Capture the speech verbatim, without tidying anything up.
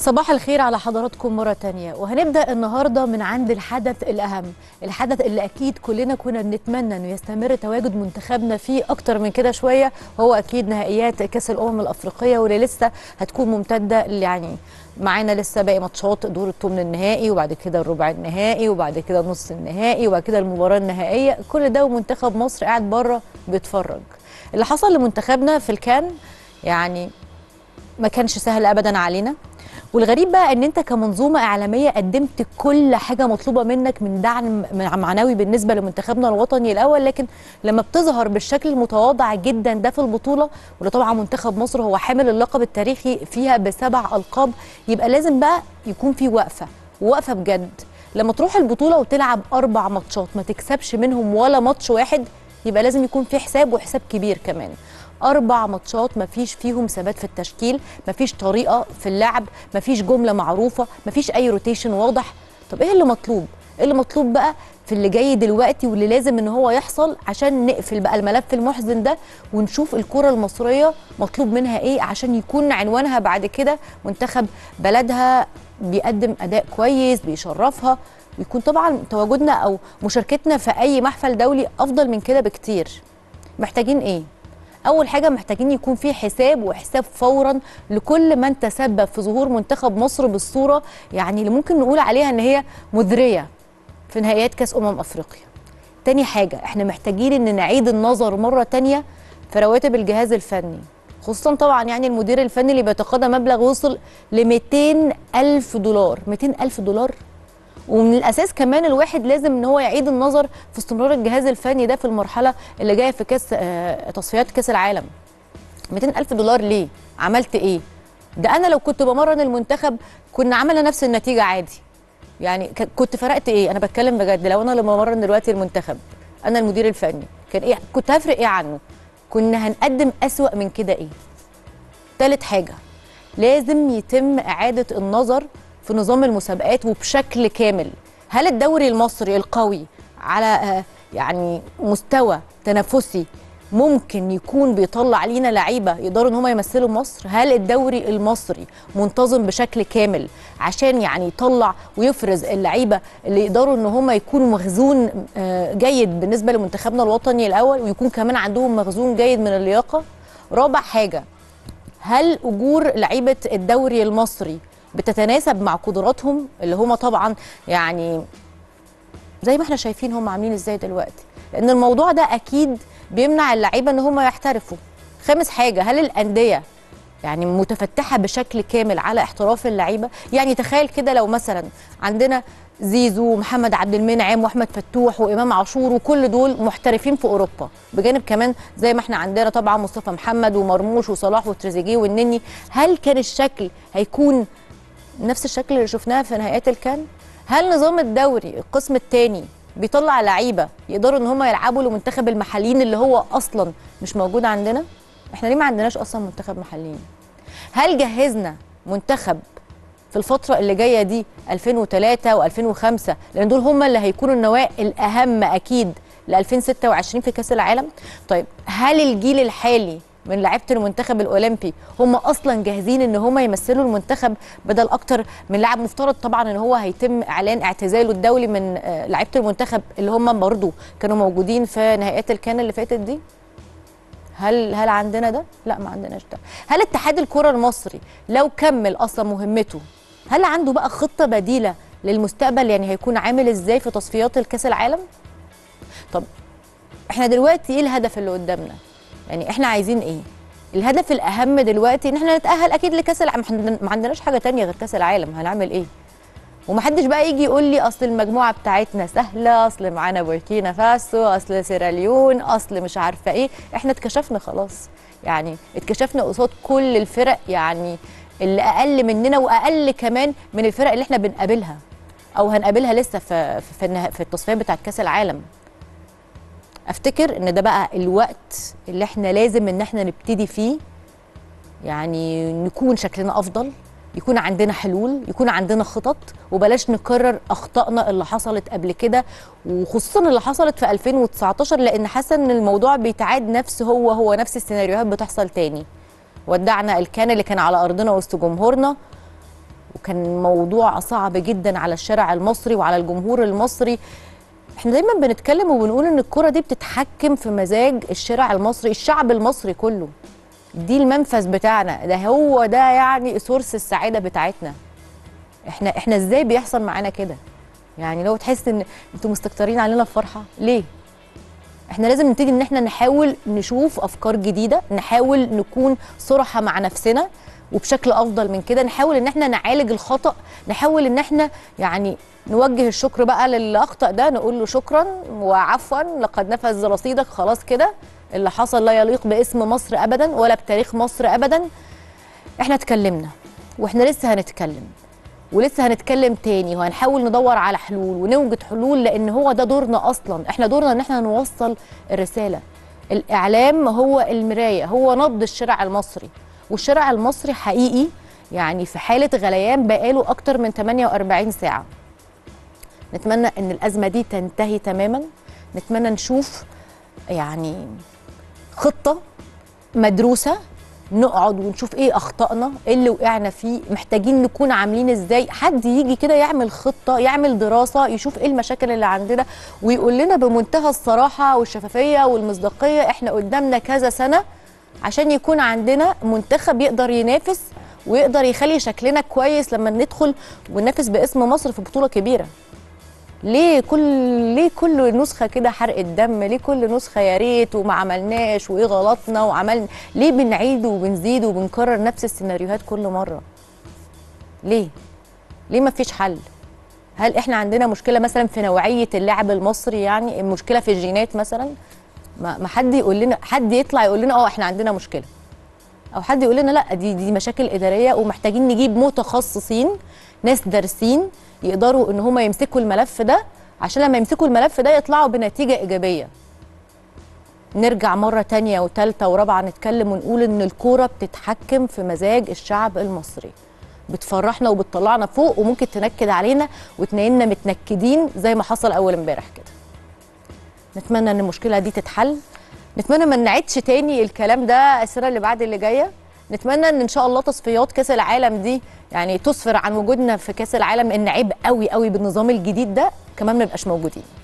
صباح الخير على حضراتكم مرة تانية، وهنبدأ النهاردة من عند الحدث الأهم، الحدث اللي أكيد كلنا كنا بنتمنى أنه يستمر تواجد منتخبنا فيه أكتر من كده شوية، وهو أكيد نهائيات كأس الأمم الأفريقية واللي لسه هتكون ممتدة، اللي يعني معانا لسه باقي ماتشات دور الثمن النهائي وبعد كده الربع النهائي وبعد كده نص النهائي وبعد كده المباراة النهائية، كل ده ومنتخب مصر قاعد بره بيتفرج. اللي حصل لمنتخبنا في الكان يعني ما كانش سهل أبدا علينا، والغريب بقى ان انت كمنظومه اعلاميه قدمت كل حاجه مطلوبه منك من دعم معنوي بالنسبه لمنتخبنا الوطني الاول، لكن لما بتظهر بالشكل المتواضع جدا ده في البطوله، واللي طبعا منتخب مصر هو حامل اللقب التاريخي فيها بسبع القاب، يبقى لازم بقى يكون في وقفه وقفه بجد. لما تروح البطوله وتلعب اربع ماتشات ما تكسبش منهم ولا ماتش واحد، يبقى لازم يكون في حساب وحساب كبير كمان. أربع ماتشات مفيش فيهم ثبات في التشكيل، مفيش طريقة في اللعب، مفيش جملة معروفة، مفيش أي روتيشن واضح. طب إيه اللي مطلوب؟ إيه اللي مطلوب بقى في اللي جاي دلوقتي واللي لازم إن هو يحصل عشان نقفل بقى الملف المحزن ده ونشوف الكرة المصرية مطلوب منها إيه عشان يكون عنوانها بعد كده منتخب بلدها بيقدم أداء كويس بيشرفها، ويكون طبعا تواجدنا أو مشاركتنا في أي محفل دولي أفضل من كده بكتير. محتاجين إيه؟ أول حاجة محتاجين يكون في حساب وحساب فورا لكل من تسبب في ظهور منتخب مصر بالصورة يعني اللي ممكن نقول عليها إن هي مذرية في نهائيات كأس أمم أفريقيا. تاني حاجة إحنا محتاجين إن نعيد النظر مرة تانية في رواتب الجهاز الفني، خصوصا طبعا يعني المدير الفني اللي بيتقاضى مبلغ وصل ل مئتين ألف دولار، مئتين ألف دولار؟ ومن الاساس كمان الواحد لازم ان هو يعيد النظر في استمرار الجهاز الفني ده في المرحله اللي جايه في كاس تصفيات كاس العالم. مئتين ألف دولار ليه؟ عملت ايه؟ ده انا لو كنت بمرن المنتخب كنا عملنا نفس النتيجه عادي. يعني كنت فرقت ايه؟ انا بتكلم بجد، لو انا لما بمرن دلوقتي المنتخب انا المدير الفني كان ايه؟ كنت هفرق ايه عنه؟ كنا هنقدم اسوأ من كده ايه؟ ثالث حاجه لازم يتم اعاده النظر في نظام المسابقات وبشكل كامل. هل الدوري المصري القوي على يعني مستوى تنافسي ممكن يكون بيطلع لينا لعيبه يقدروا ان هم يمثلوا مصر؟ هل الدوري المصري منتظم بشكل كامل عشان يعني يطلع ويفرز اللعيبه اللي يقدروا ان هم يكونوا مخزون جيد بالنسبه لمنتخبنا الوطني الاول، ويكون كمان عندهم مخزون جيد من اللياقه؟ رابع حاجه هل اجور لعيبه الدوري المصري بتتناسب مع قدراتهم اللي هم طبعا يعني زي ما احنا شايفين هم عاملين ازاي دلوقتي، لان الموضوع ده اكيد بيمنع اللعيبه ان هم يحترفوا. خامس حاجه هل الانديه يعني متفتحه بشكل كامل على احتراف اللعيبه؟ يعني تخيل كده لو مثلا عندنا زيزو ومحمد عبد المنعم واحمد فتوح وامام عاشور وكل دول محترفين في اوروبا، بجانب كمان زي ما احنا عندنا طبعا مصطفى محمد ومرموش وصلاح وتريزيجيه والنني، هل كان الشكل هيكون نفس الشكل اللي شفناها في نهائيات الكان؟ هل نظام الدوري القسم الثاني بيطلع لعيبه يقدروا ان هم يلعبوا لمنتخب المحليين اللي هو اصلا مش موجود عندنا؟ احنا ليه ما عندناش اصلا منتخب محليين؟ هل جهزنا منتخب في الفتره اللي جايه دي ألفين وثلاثة وألفين وخمسة لان دول هم اللي هيكونوا النواة الاهم اكيد ل ألفين وستة وعشرين في كاس العالم؟ طيب هل الجيل الحالي من لعيبه المنتخب الاولمبي هم اصلا جاهزين ان هم يمثلوا المنتخب بدل اكتر من لاعب مفترض طبعا ان هو هيتم اعلان اعتزاله الدولي من لعيبه المنتخب اللي هم برضه كانوا موجودين في نهائيات الكان اللي فاتت دي؟ هل هل عندنا ده؟ لا ما عندناش ده. هل اتحاد الكره المصري لو كمل اصلا مهمته هل عنده بقى خطه بديله للمستقبل؟ يعني هيكون عامل ازاي في تصفيات الكاس العالم؟ طب احنا دلوقتي ايه الهدف اللي قدامنا؟ يعني احنا عايزين ايه؟ الهدف الاهم دلوقتي ان احنا نتاهل اكيد لكاس العالم، ما عندناش حاجه ثانيه غير كاس العالم، هنعمل ايه؟ ومحدش بقى يجي يقول لي اصل المجموعه بتاعتنا سهله، اصل معانا بوركينا فاسو، اصل سيراليون، اصل مش عارفه ايه. احنا اتكشفنا خلاص، يعني اتكشفنا قصاد كل الفرق يعني اللي اقل مننا واقل كمان من الفرق اللي احنا بنقابلها او هنقابلها لسه في في, في التصفيات بتاعت كاس العالم. افتكر ان ده بقى الوقت اللي احنا لازم ان احنا نبتدي فيه يعني نكون شكلنا افضل، يكون عندنا حلول، يكون عندنا خطط، وبلاش نكرر اخطائنا اللي حصلت قبل كده، وخصوصا اللي حصلت في ألفين وتسعتاشر، لان حاسه ان الموضوع بيتعاد نفس هو هو نفس السيناريوهات بتحصل تاني. ودعنا الكان اللي كان على ارضنا وسط جمهورنا وكان موضوع صعب جدا على الشارع المصري وعلى الجمهور المصري. احنا دايما بنتكلم وبنقول ان الكرة دي بتتحكم في مزاج الشارع المصري، الشعب المصري كله، دي المنفذ بتاعنا، ده هو ده يعني سورس السعادة بتاعتنا. احنا احنا ازاي بيحصل معانا كده؟ يعني لو تحس ان انتوا مستكترين علينا الفرحة ليه؟ احنا لازم نبتدي ان احنا نحاول نشوف افكار جديدة، نحاول نكون صراحة مع نفسنا، وبشكل افضل من كده نحاول ان احنا نعالج الخطأ، نحاول ان احنا يعني نوجه الشكر بقى للي اخطأ ده، نقول له شكرا وعفوا لقد نفذ رصيدك، خلاص كده اللي حصل لا يليق باسم مصر ابدا ولا بتاريخ مصر ابدا. احنا اتكلمنا واحنا لسه هنتكلم ولسه هنتكلم تاني، وهنحاول ندور على حلول ونوجد حلول، لان هو ده دورنا اصلا. احنا دورنا ان احنا نوصل الرساله. الاعلام هو المرايه، هو نبض الشارع المصري، والشارع المصري حقيقي يعني في حاله غليان بقاله اكتر من ثمانية وأربعين ساعه. نتمنى ان الازمه دي تنتهي تماما، نتمنى نشوف يعني خطه مدروسه، نقعد ونشوف ايه اخطائنا، ايه اللي وقعنا فيه، محتاجين نكون عاملين ازاي. حد يجي كده يعمل خطه، يعمل دراسه، يشوف ايه المشاكل اللي عندنا ويقول لنا بمنتهى الصراحه والشفافيه والمصداقيه احنا قدامنا كذا سنه عشان يكون عندنا منتخب يقدر ينافس ويقدر يخلي شكلنا كويس لما ندخل وننافس باسم مصر في بطوله كبيره. ليه كل ليه كل نسخه كده حرق الدم؟ ليه كل نسخه يا ريت وما عملناش وايه غلطنا وعملنا؟ ليه بنعيد وبنزيد وبنكرر نفس السيناريوهات كل مره؟ ليه؟ ليه ما فيش حل؟ هل احنا عندنا مشكله مثلا في نوعيه اللاعب المصري؟ يعني مشكله في الجينات مثلا؟ ما حد يقول لنا، حد يطلع يقول لنا اه احنا عندنا مشكله، او حد يقول لنا لا دي دي مشاكل اداريه ومحتاجين نجيب متخصصين، ناس دارسين يقدروا ان هم يمسكوا الملف ده عشان لما يمسكوا الملف ده يطلعوا بنتيجه ايجابيه. نرجع مره تانية وثالثه ورابعه نتكلم ونقول ان الكوره بتتحكم في مزاج الشعب المصري، بتفرحنا وبتطلعنا فوق، وممكن تنكد علينا وتنينا متنكدين زي ما حصل اول امبارح كده. نتمنى ان المشكله دي تتحل، نتمنى ما نعيدش تاني الكلام ده السنه اللي بعد اللي جايه، نتمنى ان ان شاء الله تصفيات كاس العالم دي يعني تسفر عن وجودنا في كاس العالم، ان عيب قوي قوي بالنظام الجديد ده كمان ما نبقاش موجودين.